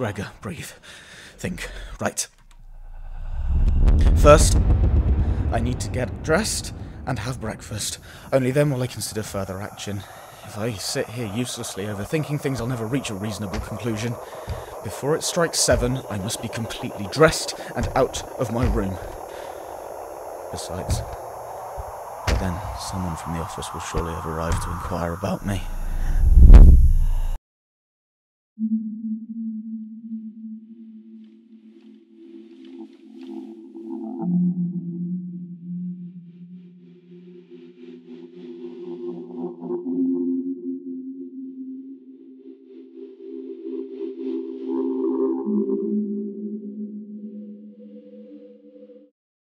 Gregor, breathe. Think. Right. First, I need to get dressed and have breakfast. Only then will I consider further action. If I sit here uselessly overthinking things, I'll never reach a reasonable conclusion. Before it strikes 7, I must be completely dressed and out of my room. Besides, then someone from the office will surely have arrived to inquire about me.